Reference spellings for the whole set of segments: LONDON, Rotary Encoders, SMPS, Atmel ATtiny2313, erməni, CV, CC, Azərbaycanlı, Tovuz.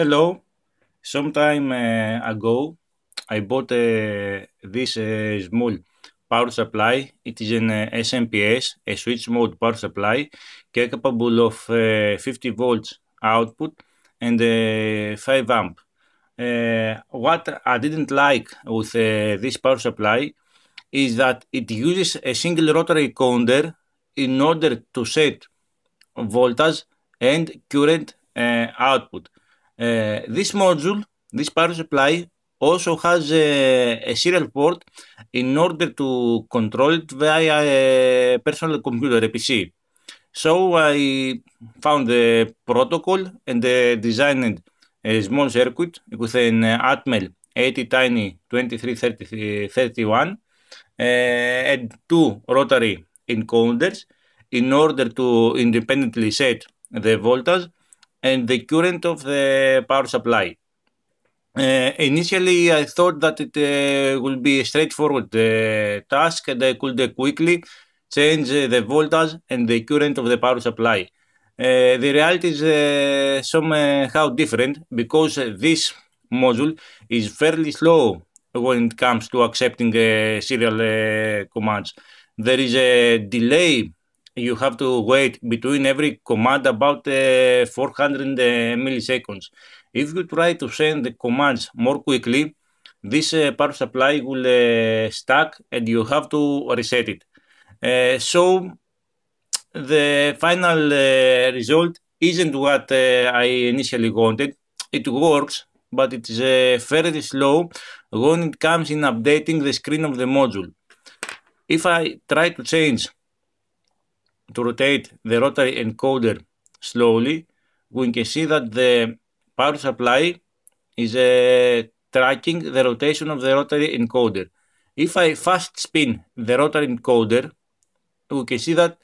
Hello, sometime ago I bought this small power supply. It is an SMPS, a switch mode power supply, capable of 50 volts output and 5 amp. What I didn't like with this power supply is that it uses a single rotary counter in order to set voltage and current output. This power supply also has a serial port in order to control it via a personal computer, a PC. So I found the protocol and designed a small circuit with an Atmel ATtiny2313 and two rotary encoders in order to independently set the voltage and the current of the power supply. Initially, I thought that it would be a straightforward task and I could quickly change the voltage and the current of the power supply. The reality is somehow different, because this module is fairly slow when it comes to accepting serial commands. There is a delay. You have to wait between every command about 400 milliseconds. If you try to send the commands more quickly, this power supply will stack and you have to reset it. So the final result isn't what I initially wanted. It works, but it is fairly slow when it comes in updating the screen of the module. If I try to rotate the rotary encoder slowly, we can see that the power supply is tracking the rotation of the rotary encoder. If I fast spin the rotary encoder, we can see that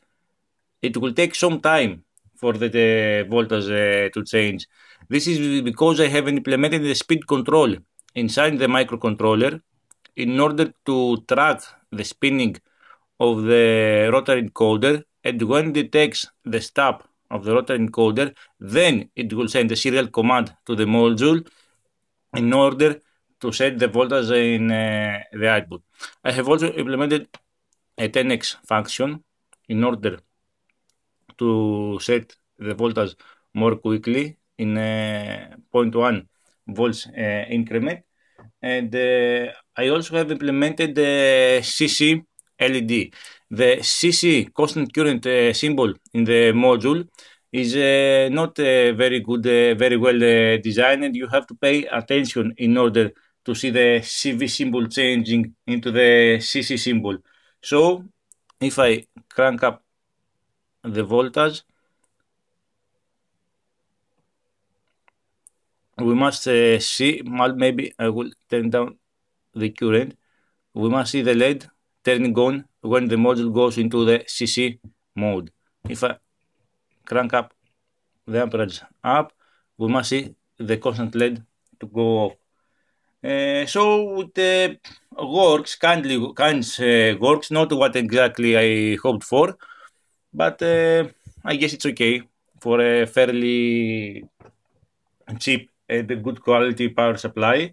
it will take some time for the voltage to change. This is because I have implemented the speed control inside the microcontroller in order to track the spinning of the rotary encoder, and when it detects the stop of the rotary encoder, then it will send a serial command to the module in order to set the voltage in the output. I have also implemented a 10x function in order to set the voltage more quickly in 0.1 volts increment, and I also have implemented the CC LED. The CC, constant current symbol in the module, is not very well designed, and you have to pay attention in order to see the CV symbol changing into the CC symbol. So if I crank up the voltage, we must see, maybe I will turn down the current, we must see the LED turning on when the module goes into the CC mode. If I crank up the amperage up, we must see the constant LED to go off. So it works, works, not what exactly I hoped for, but I guess it's okay for a fairly cheap and good quality power supply.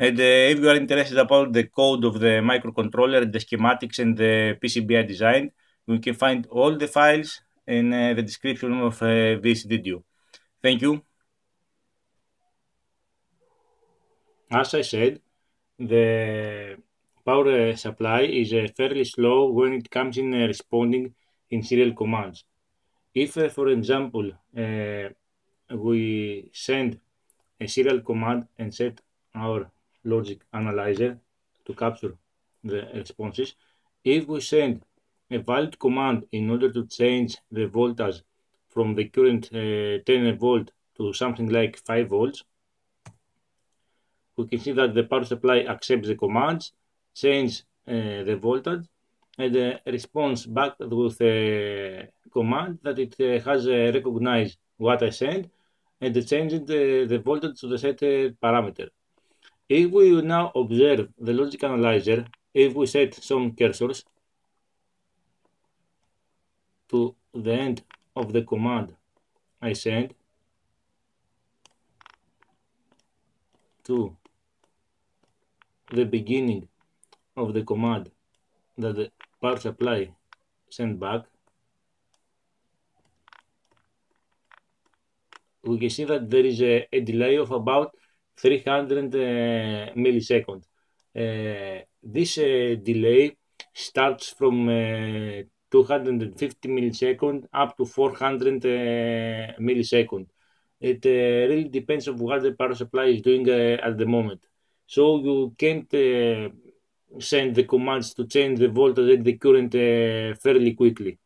And if you are interested about the code of the microcontroller, the schematics and the PCB I designed, you can find all the files in the description of this video. Thank you. As I said, the power supply is fairly slow when it comes in responding in serial commands. If, for example, we send a serial command and set our logic analyzer to capture the responses, if we send a valid command in order to change the voltage from the current 10 volt to something like 5 volts, we can see that the power supply accepts the commands, changes the voltage, and responds back with a command that it has recognized what I sent and changed the voltage to the set parameter. If we now observe the logic analyzer, if we set some cursors to the end of the command I sent, to the beginning of the command that the power supply sent back, we can see that there is a delay of about 300 milliseconds. This delay starts from 250 milliseconds up to 400 milliseconds. It really depends on what the power supply is doing at the moment. So you can't send the commands to change the voltage and the current fairly quickly.